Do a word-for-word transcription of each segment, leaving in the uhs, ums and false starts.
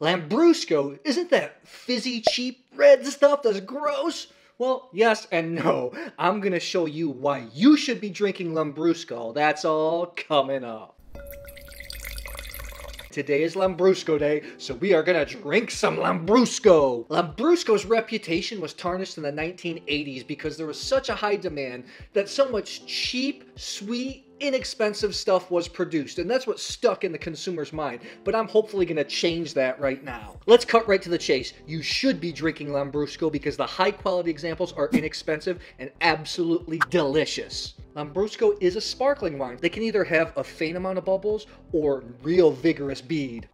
Lambrusco, isn't that fizzy, cheap, red stuff that's gross? Well, yes and no. I'm gonna show you why you should be drinking Lambrusco. That's all coming up. Today is Lambrusco Day, so we are gonna drink some Lambrusco. Lambrusco's reputation was tarnished in the nineteen eighties because there was such a high demand that so much cheap, sweet, inexpensive stuff was produced, and that's what stuck in the consumer's mind. But I'm hopefully going to change that right now. Let's cut right to the chase. You should be drinking Lambrusco because the high quality examples are inexpensive and absolutely delicious. Lambrusco is a sparkling wine. They can either have a faint amount of bubbles or real vigorous bead.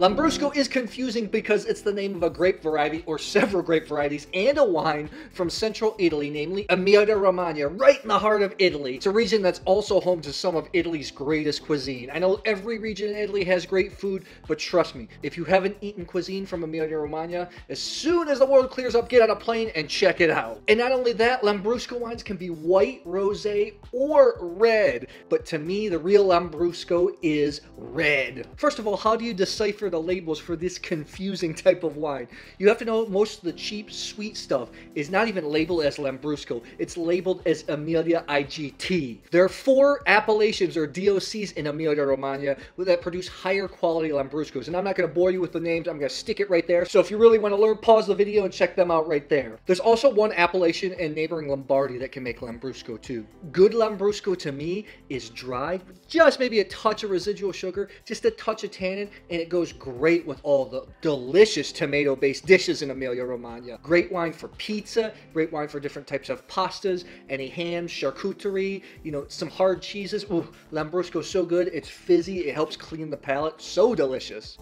Lambrusco is confusing because it's the name of a grape variety or several grape varieties and a wine from central Italy, namely Emilia Romagna, right in the heart of Italy. It's a region that's also home to some of Italy's greatest cuisine. I know every region in Italy has great food, but trust me, if you haven't eaten cuisine from Emilia Romagna, as soon as the world clears up, get on a plane and check it out. And not only that, Lambrusco wines can be white, rosé, or red. But to me, the real Lambrusco is red. First of all, how do you decipher the labels for this confusing type of wine? You have to know most of the cheap, sweet stuff is not even labeled as Lambrusco. It's labeled as Emilia I G T. There are four appellations or D O Cs in Emilia Romagna that produce higher quality Lambruscos, and I'm not going to bore you with the names. I'm going to stick it right there. So if you really want to learn, pause the video and check them out right there. There's also one appellation in neighboring Lombardy that can make Lambrusco too. Good Lambrusco to me is dry, just maybe a touch of residual sugar, just a touch of tannin, and it goes great with all the delicious tomato-based dishes in Emilia Romagna. Great wine for pizza, great wine for different types of pastas, any ham, charcuterie, you know, some hard cheeses. Ooh, Lambrusco's so good, it's fizzy, it helps clean the palate, so delicious.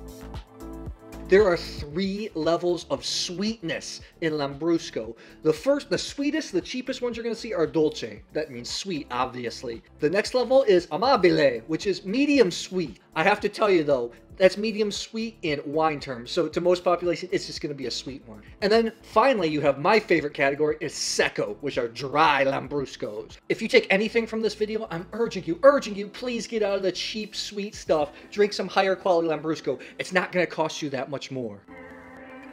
There are three levels of sweetness in Lambrusco. The first, the sweetest, the cheapest ones you're going to see are dolce. That means sweet, obviously. The next level is amabile, which is medium sweet. I have to tell you though, that's medium sweet in wine terms. So to most population, it's just going to be a sweet one. And then finally, you have my favorite category is secco, which are dry Lambruscos. If you take anything from this video, I'm urging you, urging you, please get out of the cheap, sweet stuff. Drink some higher quality Lambrusco. It's not going to cost you that much more.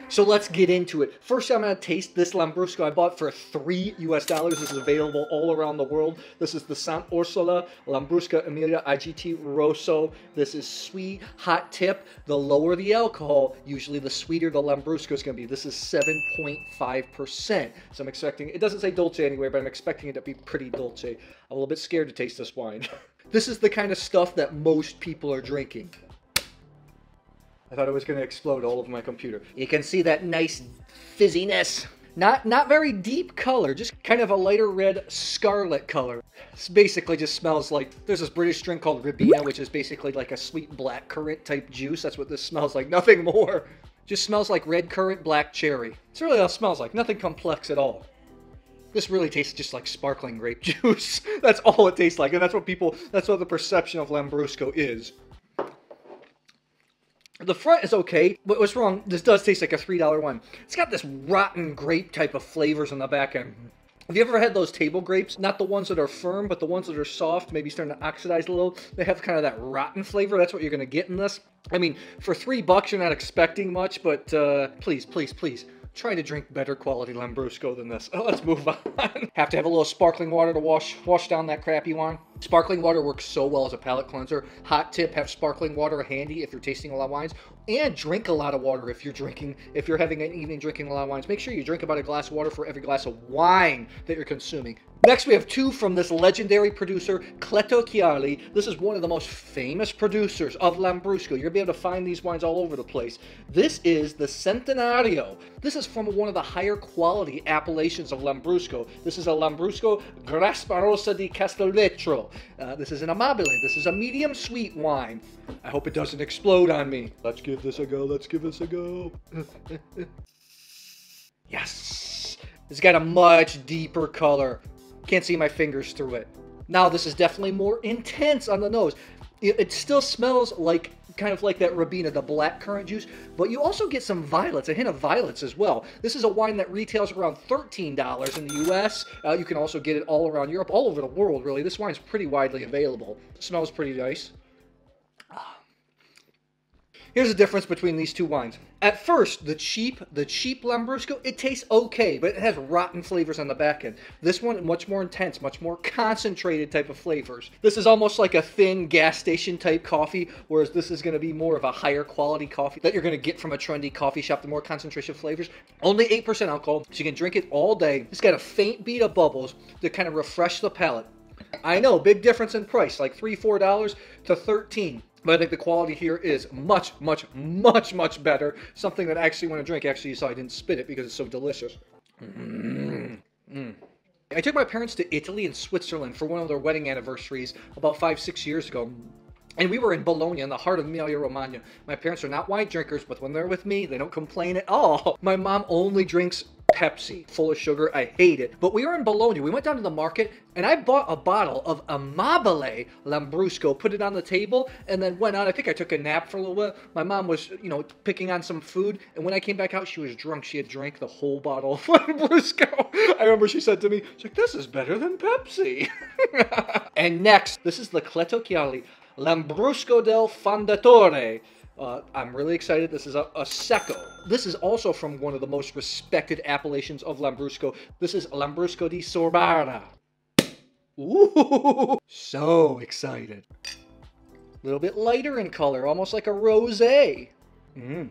So let's get into it. First, I'm gonna taste this Lambrusco I bought for three U S dollars. This is available all around the world. This is the Sant'Ursola Lambrusco Emilia I G T Rosso. This is sweet, hot tip. The lower the alcohol, usually the sweeter the Lambrusco is gonna be. This is seven point five percent. So I'm expecting, it doesn't say dolce anywhere, but I'm expecting it to be pretty dolce. I'm a little bit scared to taste this wine. This is the kind of stuff that most people are drinking. I thought it was going to explode all over my computer. You can see that nice fizziness. Not, not very deep color, just kind of a lighter red scarlet color. This basically just smells like, there's this British drink called Ribena, which is basically like a sweet black currant type juice. That's what this smells like, nothing more. Just smells like red currant, black cherry. That's really all it smells like, nothing complex at all. This really tastes just like sparkling grape juice. That's all it tastes like, and that's what people, that's what the perception of Lambrusco is. The front is okay, but what's wrong, this does taste like a three dollar one. It's got this rotten grape type of flavors on the back end. Have you ever had those table grapes? Not the ones that are firm, but the ones that are soft, maybe starting to oxidize a little. They have kind of that rotten flavor. That's what you're going to get in this. I mean, for three bucks, you're not expecting much, but uh, please, please, please. Try to drink better quality Lambrusco than this. Oh, let's move on. Have to have a little sparkling water to wash wash down that crappy wine. Sparkling water works so well as a palate cleanser. Hot tip, have sparkling water handy if you're tasting a lot of wines, and drink a lot of water if you're drinking, if you're having an evening drinking a lot of wines. Make sure you drink about a glass of water for every glass of wine that you're consuming. Next, we have two from this legendary producer, Cleto Chiarli. This is one of the most famous producers of Lambrusco. You're going to be able to find these wines all over the place. This is the Centenario. This is from one of the higher quality appellations of Lambrusco. This is a Lambrusco Grasparossa di Castelvetro. Uh, this is an amabile. This is a medium sweet wine. I hope it doesn't explode on me. Let's give this a go. Let's give this a go. Yes. It's got a much deeper color. Can't see my fingers through it. Now this is definitely more intense on the nose. It, it still smells like kind of like that Ribena, the black currant juice, but you also get some violets, a hint of violets as well. This is a wine that retails around thirteen dollars in the U S. Uh, you can also get it all around Europe, all over the world really. This wine's pretty widely available. It smells pretty nice. Here's the difference between these two wines. At first, the cheap, the cheap Lambrusco, it tastes okay, but it has rotten flavors on the back end. This one, much more intense, much more concentrated type of flavors. This is almost like a thin gas station type coffee, whereas this is going to be more of a higher quality coffee that you're going to get from a trendy coffee shop, the more concentration of flavors. Only eight percent alcohol, so you can drink it all day. It's got a faint bead of bubbles to kind of refresh the palate. I know, big difference in price, like three dollars, four dollars to thirteen dollars. But I think the quality here is much, much, much, much better. Something that I actually want to drink. Actually, you saw I didn't spit it because it's so delicious. Mm. Mm. I took my parents to Italy and Switzerland for one of their wedding anniversaries about five, six years ago. And we were in Bologna, in the heart of Emilia Romagna. My parents are not wine drinkers, but when they're with me, they don't complain at all. My mom only drinks Pepsi, full of sugar. I hate it. But we were in Bologna. We went down to the market, and I bought a bottle of Amabile Lambrusco, put it on the table, and then went out. I think I took a nap for a little while. My mom was, you know, picking on some food, and when I came back out, she was drunk. She had drank the whole bottle of Lambrusco. I remember she said to me, she's like, this is better than Pepsi. And next, this is the Cleto Chiarli Lambrusco del Fondatore. Uh, I'm really excited. This is a, a Prosecco. This is also from one of the most respected appellations of Lambrusco. This is Lambrusco di Sorbara. Ooh, so excited. A little bit lighter in color, almost like a rosé. Mm.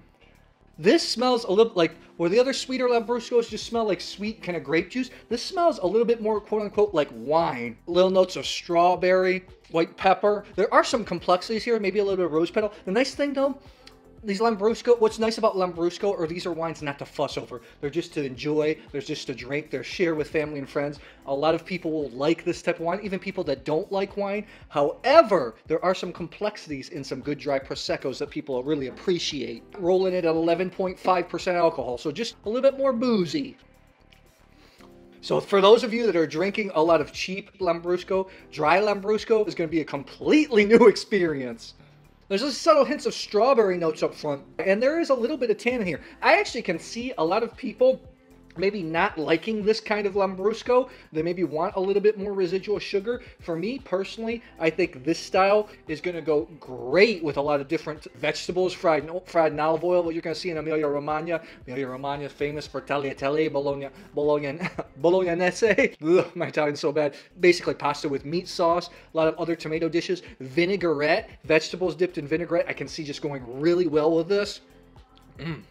This smells a little like, where the other sweeter Lambruscos just smell like sweet kind of grape juice, this smells a little bit more quote unquote like wine. Little notes of strawberry, white pepper. There are some complexities here, maybe a little bit of rose petal. The nice thing though, these Lambrusco, what's nice about Lambrusco are these are wines not to fuss over. They're just to enjoy, they're just to drink, they're share with family and friends. A lot of people will like this type of wine, even people that don't like wine. However, there are some complexities in some good dry Proseccos that people really appreciate. Rolling it at eleven point five percent alcohol, so just a little bit more boozy. So for those of you that are drinking a lot of cheap Lambrusco, dry Lambrusco is going to be a completely new experience. There's just subtle hints of strawberry notes up front, and there is a little bit of tannin here. I actually can see a lot of people maybe not liking this kind of Lambrusco. They maybe want a little bit more residual sugar. For me, personally, I think this style is going to go great with a lot of different vegetables, fried, fried in olive oil, what you're going to see in Emilia Romagna. Emilia Romagna is famous for tagliatelle, Bologna, Bologna, Bolognese. Ugh, my Italian's so bad. Basically pasta with meat sauce, a lot of other tomato dishes, vinaigrette, vegetables dipped in vinaigrette. I can see just going really well with this. Mmm.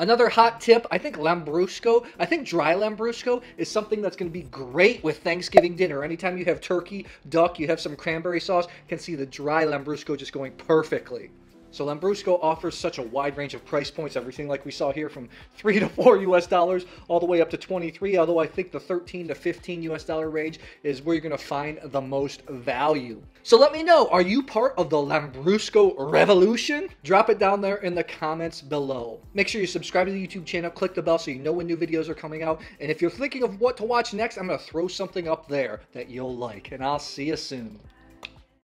Another hot tip, I think Lambrusco, I think dry Lambrusco is something that's going to be great with Thanksgiving dinner. Anytime you have turkey, duck, you have some cranberry sauce, you can see the dry Lambrusco just going perfectly. So Lambrusco offers such a wide range of price points, everything like we saw here from three to four U S dollars all the way up to twenty-three, although I think the thirteen to fifteen U S dollar range is where you're going to find the most value. So let me know, are you part of the Lambrusco revolution? Drop it down there in the comments below. Make sure you subscribe to the YouTube channel, click the bell so you know when new videos are coming out, and if you're thinking of what to watch next, I'm going to throw something up there that you'll like, and I'll see you soon.